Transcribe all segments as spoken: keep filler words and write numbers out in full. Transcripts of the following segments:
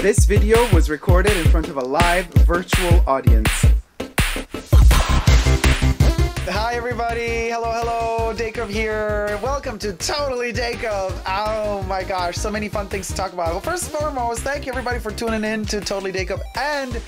This video was recorded in front of a live virtual audience. Hi everybody, hello, hello, Dacob here. Welcome to Totally Dacob. Oh my gosh, so many fun things to talk about. Well, first and foremost, thank you everybody for tuning in to Totally Dacob. And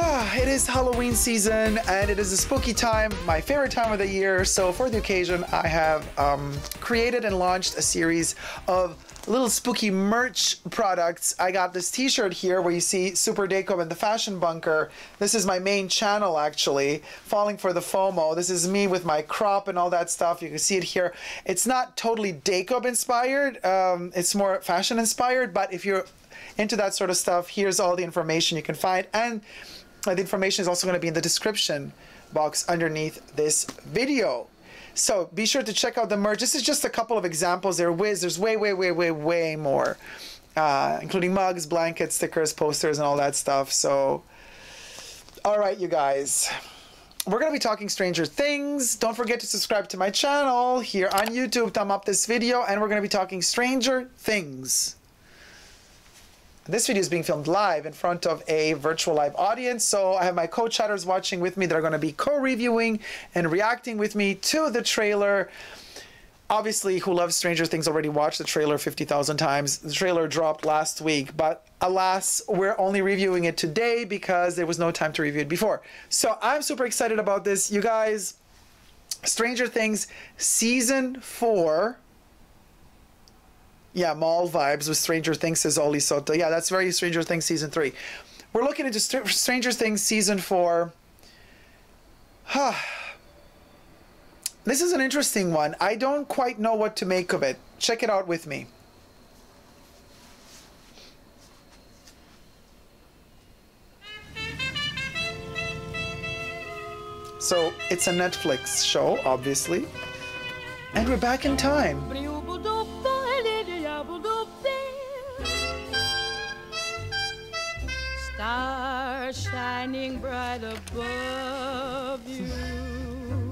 oh, it is Halloween season and it is a spooky time, my favorite time of the year. So for the occasion, I have um, created and launched a series of little spooky merch products. I got this t-shirt here where you see Super Dacob and the Fashion Bunker. This is my main channel actually, Falling for the FOMO. This is me with my crop and all that stuff. You can see it here. It's not totally Dacob inspired. Um, it's more fashion inspired, but if you're into that sort of stuff, here's all the information you can find. And the information is also gonna be in the description box underneath this video. So be sure to check out the merch. This is just a couple of examples. There, whiz. There's way, way, way, way, way more, uh, including mugs, blankets, stickers, posters, and all that stuff. So, all right, you guys. We're going to be talking Stranger Things. Don't forget to subscribe to my channel here on YouTube. Thumb up this video, and we're going to be talking Stranger Things. This video is being filmed live in front of a virtual live audience, so I have my co-chatters watching with me that are going to be co-reviewing and reacting with me to the trailer. Obviously, who loves Stranger Things already watched the trailer fifty thousand times. The trailer dropped last week, but alas, we're only reviewing it today because there was no time to review it before. So I'm super excited about this. You guys, Stranger Things Season four... Yeah, mall vibes with Stranger Things, says Oli Soto. Yeah, that's very Stranger Things Season three. We're looking into Str Stranger Things Season four. This is an interesting one. I don't quite know what to make of it. Check it out with me. So, it's a Netflix show, obviously. And we're back in time. Star shining bright above you.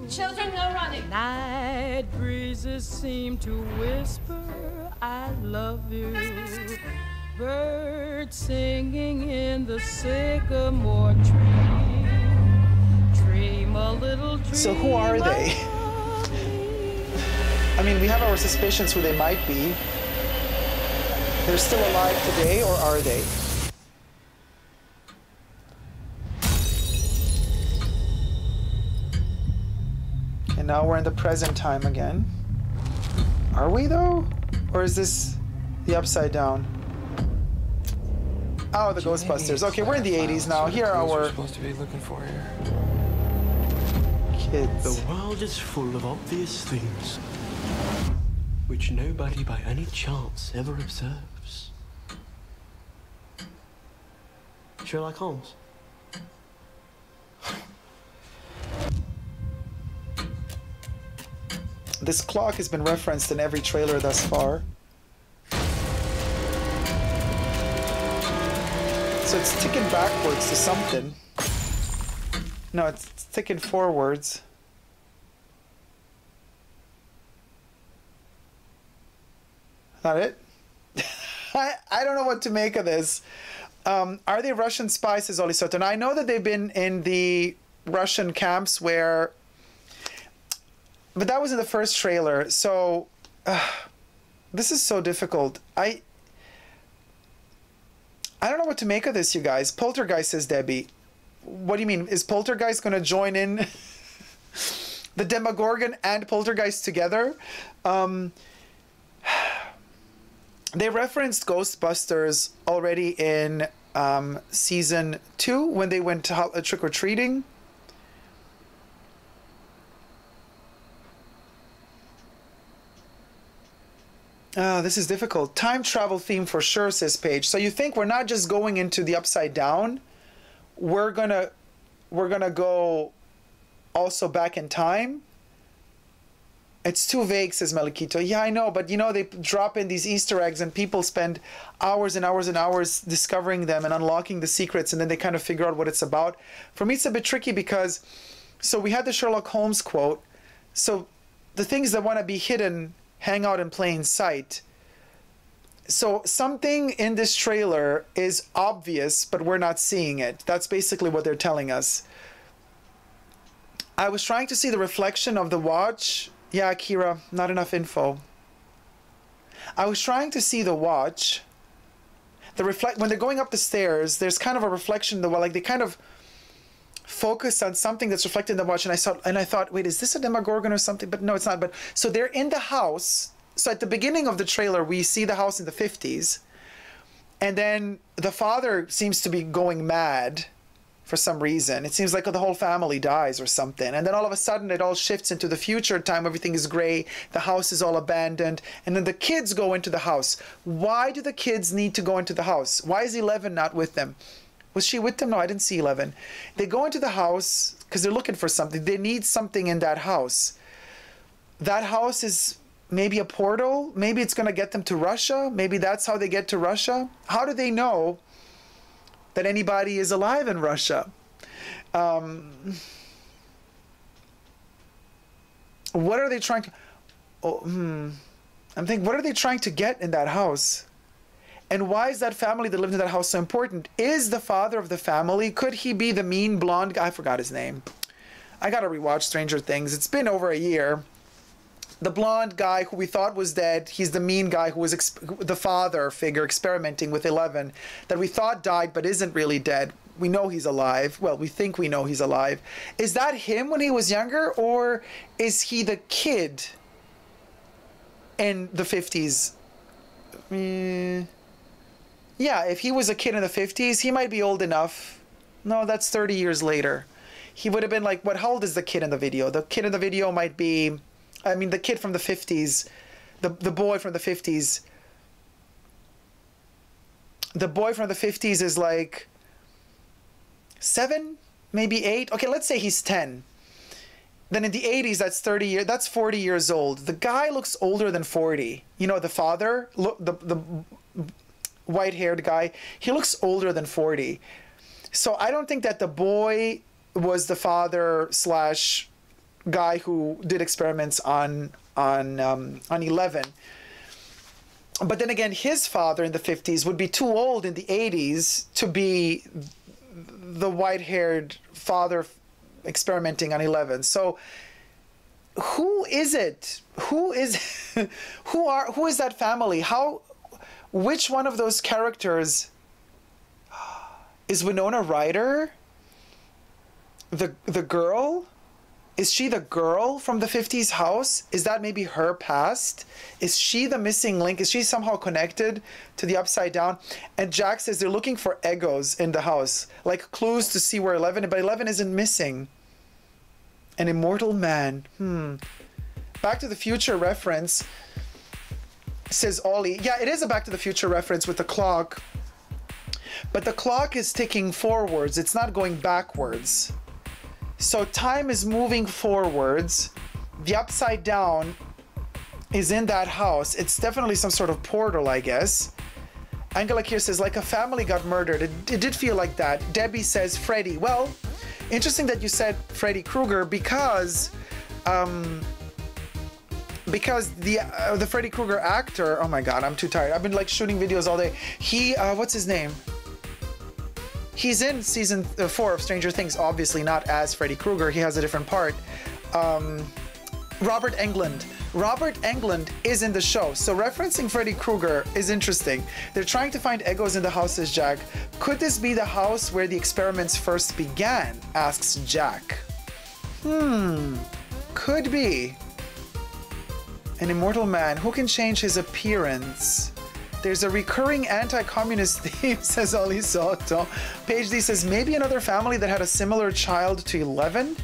Children, no running. Night breezes seem to whisper, I love you. Birds singing in the sycamore tree. Dream a little dream. So who are they? I mean, we have our suspicions who they might be. They're still alive today, or are they? Now we're in the present time again. Are we though? Or is this the upside down? Oh, the Ghostbusters. Okay, we're in the eighties now. Here are our supposed to be looking for here. Kids. The world is full of obvious things which nobody by any chance ever observes. Sherlock Holmes. This clock has been referenced in every trailer thus far. So it's ticking backwards to something. No, it's ticking forwards. Not it? I, I don't know what to make of this. Um, are they Russian spies, says Oli Soto? Now, I know that they've been in the Russian camps where... But that was in the first trailer, so uh, this is so difficult. I I don't know what to make of this, you guys. Poltergeist, says Debbie. What do you mean? Is Poltergeist going to join in the Demogorgon and Poltergeist together? Um, they referenced Ghostbusters already in um, season two when they went to uh, trick-or-treating. Oh, this is difficult. Time travel theme for sure, says Paige. So you think we're not just going into the upside down? We're gonna, we're gonna go also back in time. It's too vague, says Malikito. Yeah, I know, but you know they drop in these Easter eggs, and people spend hours and hours and hours discovering them and unlocking the secrets, and then they kind of figure out what it's about. For me, it's a bit tricky because, so we had the Sherlock Holmes quote. So the things that want to be hidden hang out in plain sight. So something in this trailer is obvious, but we're not seeing it. That's basically what they're telling us. I was trying to see the reflection of the watch. Yeah, Akira, not enough info. I was trying to see the watch. The reflect when they're going up the stairs, there's kind of a reflection in the wall, like they kind of focus on something that's reflected in the watch, and I saw and I thought, wait, is this a Demogorgon or something? But no, it's not. But so they're in the house. So at the beginning of the trailer, we see the house in the fifties, and then the father seems to be going mad for some reason. It seems like the whole family dies or something. And then all of a sudden it all shifts into the future time. Everything is gray. The house is all abandoned. And then the kids go into the house. Why do the kids need to go into the house? Why is Eleven not with them? Was she with them? No, I didn't see Eleven. They go into the house because they're looking for something. They need something in that house. That house is maybe a portal. Maybe it's going to get them to Russia. Maybe that's how they get to Russia. How do they know that anybody is alive in Russia? Um, what are they trying to... Oh, hmm. I'm thinking, what are they trying to get in that house? And why is that family that lived in that house so important? Is the father of the family, could he be the mean blonde guy? I forgot his name. I gotta rewatch Stranger Things. It's been over a year. The blonde guy who we thought was dead, he's the mean guy who was exp the father figure experimenting with Eleven, that we thought died but isn't really dead. We know he's alive. Well, we think we know he's alive. Is that him when he was younger, or is he the kid in the fifties? Mm. Yeah, if he was a kid in the fifties, he might be old enough. No, that's thirty years later. He would have been like, what, how old is the kid in the video? The kid in the video might be... I mean, the kid from the fifties, the, the boy from the fifties. The boy from the fifties is like seven, maybe eight. Okay, let's say he's ten. Then in the eighties, that's thirty years, that's forty years old. The guy looks older than forty. You know, the father, look, the, the white-haired guy, he looks older than forty. So I don't think that the boy was the father slash... guy who did experiments on on um, on Eleven. But then again, his father in the fifties would be too old in the eighties to be the white-haired father experimenting on Eleven. So who is it? Who is who are who is that family? How, which one of those characters is Winona Ryder? The the girl? Is she the girl from the fifties house? Is that maybe her past? Is she the missing link? Is she somehow connected to the Upside Down? And Jack says they're looking for egos in the house, like clues to see where Eleven is, but Eleven isn't missing. An immortal man. Hmm. Back to the Future reference, says Ollie. Yeah, it is a Back to the Future reference with the clock. But the clock is ticking forwards. It's not going backwards. So time is moving forwards. The Upside Down is in that house. It's definitely some sort of portal, I guess. Angela Kier says, like a family got murdered. It, it did feel like that. Debbie says, Freddy. Well, interesting that you said Freddy Krueger, because um, because the uh, the Freddy Krueger actor, oh my God, I'm too tired. I've been like shooting videos all day. He, uh, what's his name? He's in season four of Stranger Things, obviously not as Freddy Krueger. He has a different part. Um, Robert Englund. Robert Englund is in the show. So referencing Freddy Krueger is interesting. They're trying to find egos in the house, says Jack. Could this be the house where the experiments first began? Asks Jack. Hmm. Could be. An immortal man who can change his appearance. There's a recurring anti-communist theme, says Oli Soto. Page D says, maybe another family that had a similar child to Eleven?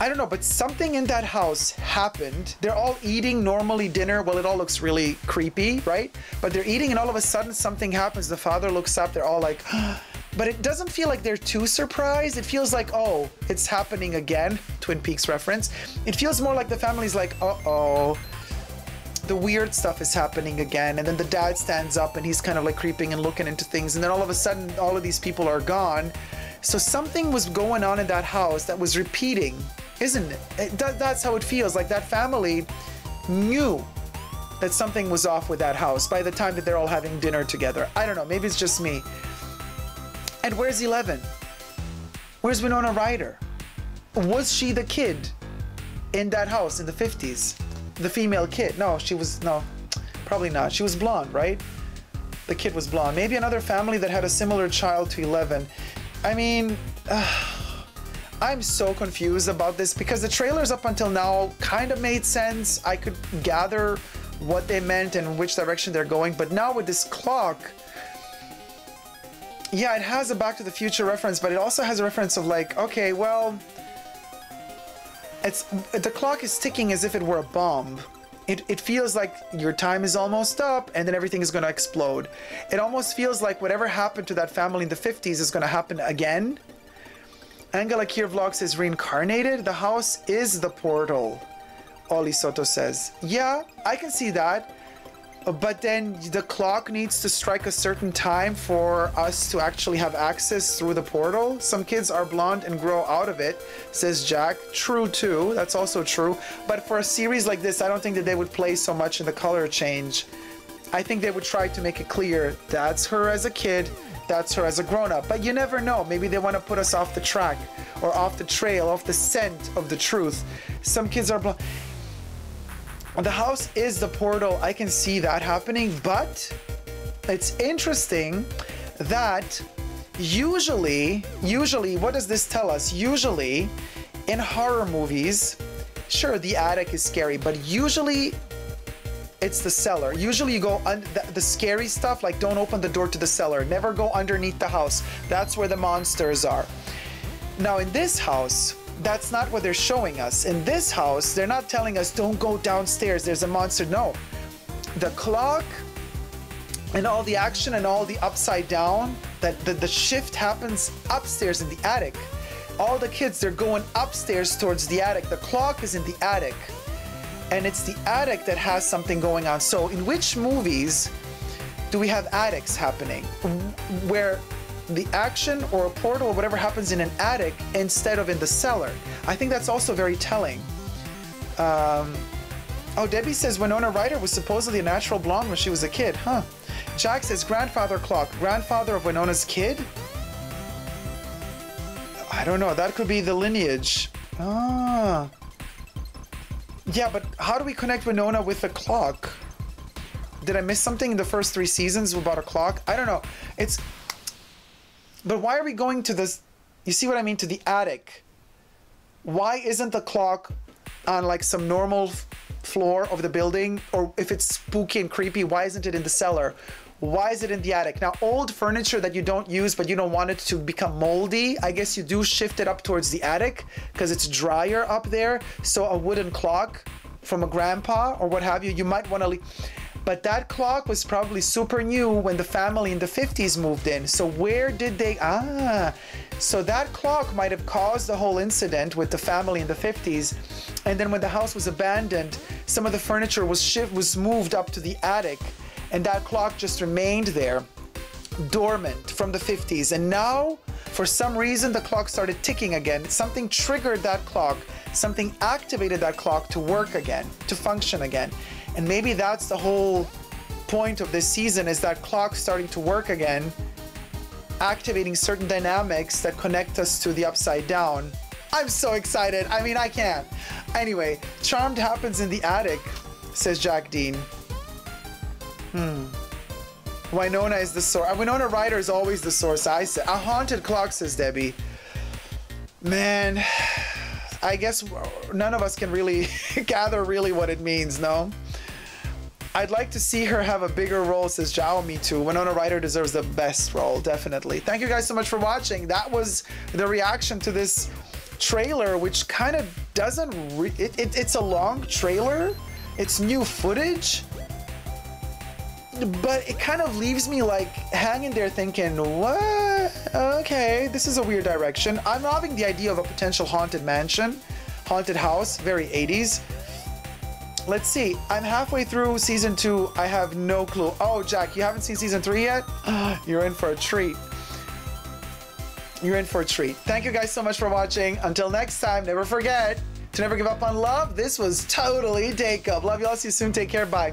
I don't know, but something in that house happened. They're all eating normally dinner. Well, it all looks really creepy, right? But they're eating and all of a sudden something happens. The father looks up, they're all like, oh. But it doesn't feel like they're too surprised. It feels like, oh, it's happening again. Twin Peaks reference. It feels more like the family's like, uh-oh. The weird stuff is happening again, and then the dad stands up and he's kind of like creeping and looking into things, and then all of a sudden all of these people are gone. So something was going on in that house that was repeating, isn't it? It that, that's how it feels like that family knew that something was off with that house by the time that they're all having dinner together. I don't know, maybe it's just me. And where's Eleven? Where's Winona Ryder? Was she the kid in that house in the fifties? The female kid? No, she was, no, probably not. She was blonde, right? The kid was blonde. Maybe another family that had a similar child to Eleven. I mean, uh, I'm so confused about this because the trailers up until now kind of made sense. I could gather what they meant and which direction they're going, but now with this clock, yeah, it has a Back to the Future reference, but it also has a reference of like, okay, well, it's the clock is ticking as if it were a bomb. It, it feels like your time is almost up and then everything is going to explode. It almost feels like whatever happened to that family in the fifties is going to happen again. Angela Kier Vlogs is reincarnated. The house is the portal, Oli Soto says. Yeah, I can see that. But then the clock needs to strike a certain time for us to actually have access through the portal. Some kids are blonde and grow out of it, says Jack. True too, that's also true. But for a series like this, I don't think that they would play so much in the color change. I think they would try to make it clear that's her as a kid, that's her as a grown-up, but you never know. Maybe they want to put us off the track or off the trail, off the scent of the truth. Some kids are blind. The house is the portal. I can see that happening, but it's interesting that usually, usually, what does this tell us? Usually in horror movies, sure, the attic is scary, but usually it's the cellar. Usually you go under the, the scary stuff, like don't open the door to the cellar, never go underneath the house. That's where the monsters are. Now in this house, that's not what they're showing us. In this house, they're not telling us don't go downstairs, there's a monster. No, the clock and all the action and all the upside down, that the, the shift happens upstairs in the attic. All the kids, they're going upstairs towards the attic. The clock is in the attic. And it's the attic that has something going on. So in which movies do we have attics happening? Where the action or a portal or whatever happens in an attic instead of in the cellar. I think that's also very telling. Um, oh, Debbie says Winona Ryder was supposedly a natural blonde when she was a kid, huh? Jack says grandfather clock, grandfather of Winona's kid? I don't know, that could be the lineage. Ah. Yeah, but how do we connect Winona with the clock? Did I miss something in the first three seasons about a clock? I don't know. It's... But why are we going to this... You see what I mean? To the attic. Why isn't the clock on like some normal floor of the building? Or if it's spooky and creepy, why isn't it in the cellar? Why is it in the attic? Now, old furniture that you don't use but you don't want it to become moldy, I guess you do shift it up towards the attic because it's drier up there. So a wooden clock from a grandpa or what have you, you might want to leave. But that clock was probably super new when the family in the fifties moved in. So where did they, ah, so that clock might have caused the whole incident with the family in the fifties. And then when the house was abandoned, some of the furniture was shift, was moved up to the attic, and that clock just remained there, dormant from the fifties. And now, for some reason, the clock started ticking again. Something triggered that clock. Something activated that clock to work again, to function again. And maybe that's the whole point of this season, is that clock starting to work again, activating certain dynamics that connect us to the upside down. I'm so excited. I mean, I can't. Anyway, Charmed happens in the attic, says Jack Dean. Hmm. Winona is the source. Winona Ryder is always the source, I say. A haunted clock, says Debbie. Man, I guess none of us can really gather really what it means, no? I'd like to see her have a bigger role, says Jao. Me too. Winona Ryder deserves the best role, definitely. Thank you guys so much for watching. That was the reaction to this trailer, which kind of doesn't... Re it, it, it's a long trailer. It's new footage. But it kind of leaves me like hanging there thinking, what? Okay, this is a weird direction. I'm loving the idea of a potential haunted mansion, haunted house, very eighties. Let's see. I'm halfway through season two. I have no clue. Oh, Jack, you haven't seen season three yet? You're in for a treat. You're in for a treat. Thank you guys so much for watching. Until next time, never forget, To never give up on love, this was Totally Dacob. Love you all. See you soon. Take care. Bye.